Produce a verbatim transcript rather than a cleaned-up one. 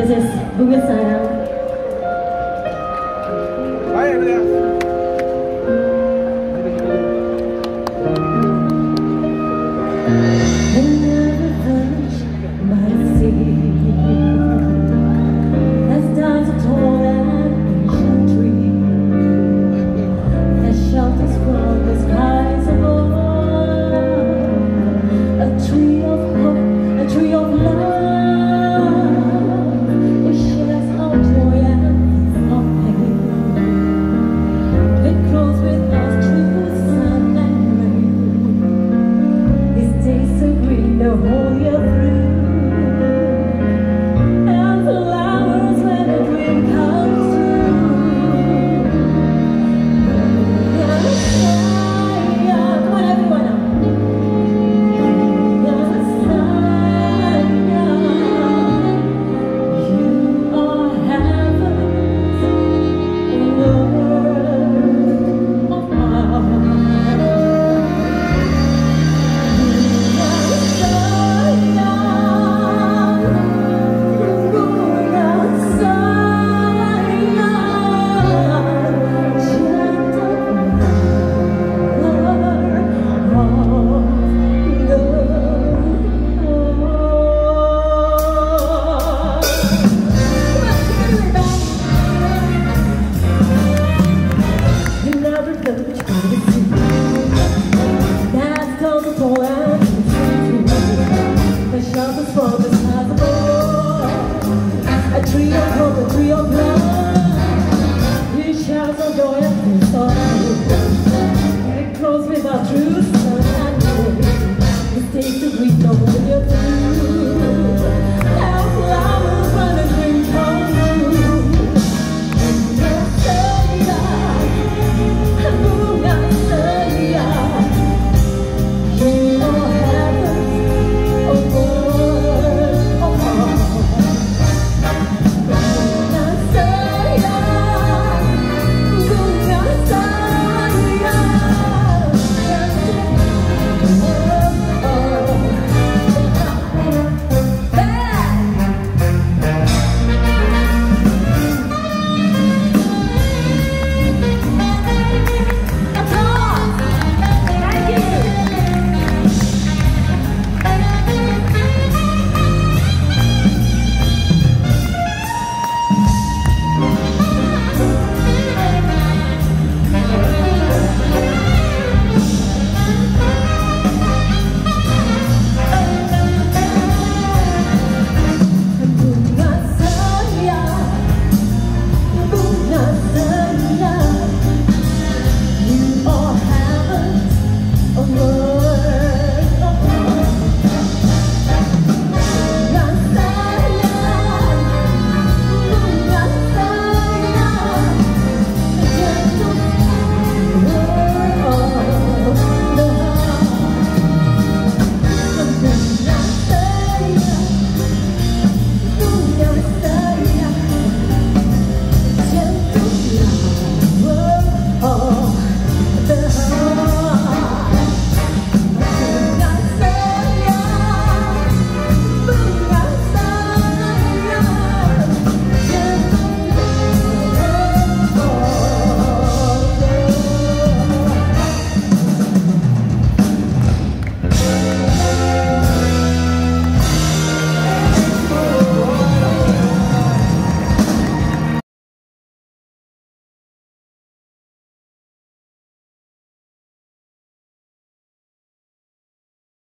This is Bunga Sarang. Bye, everyone.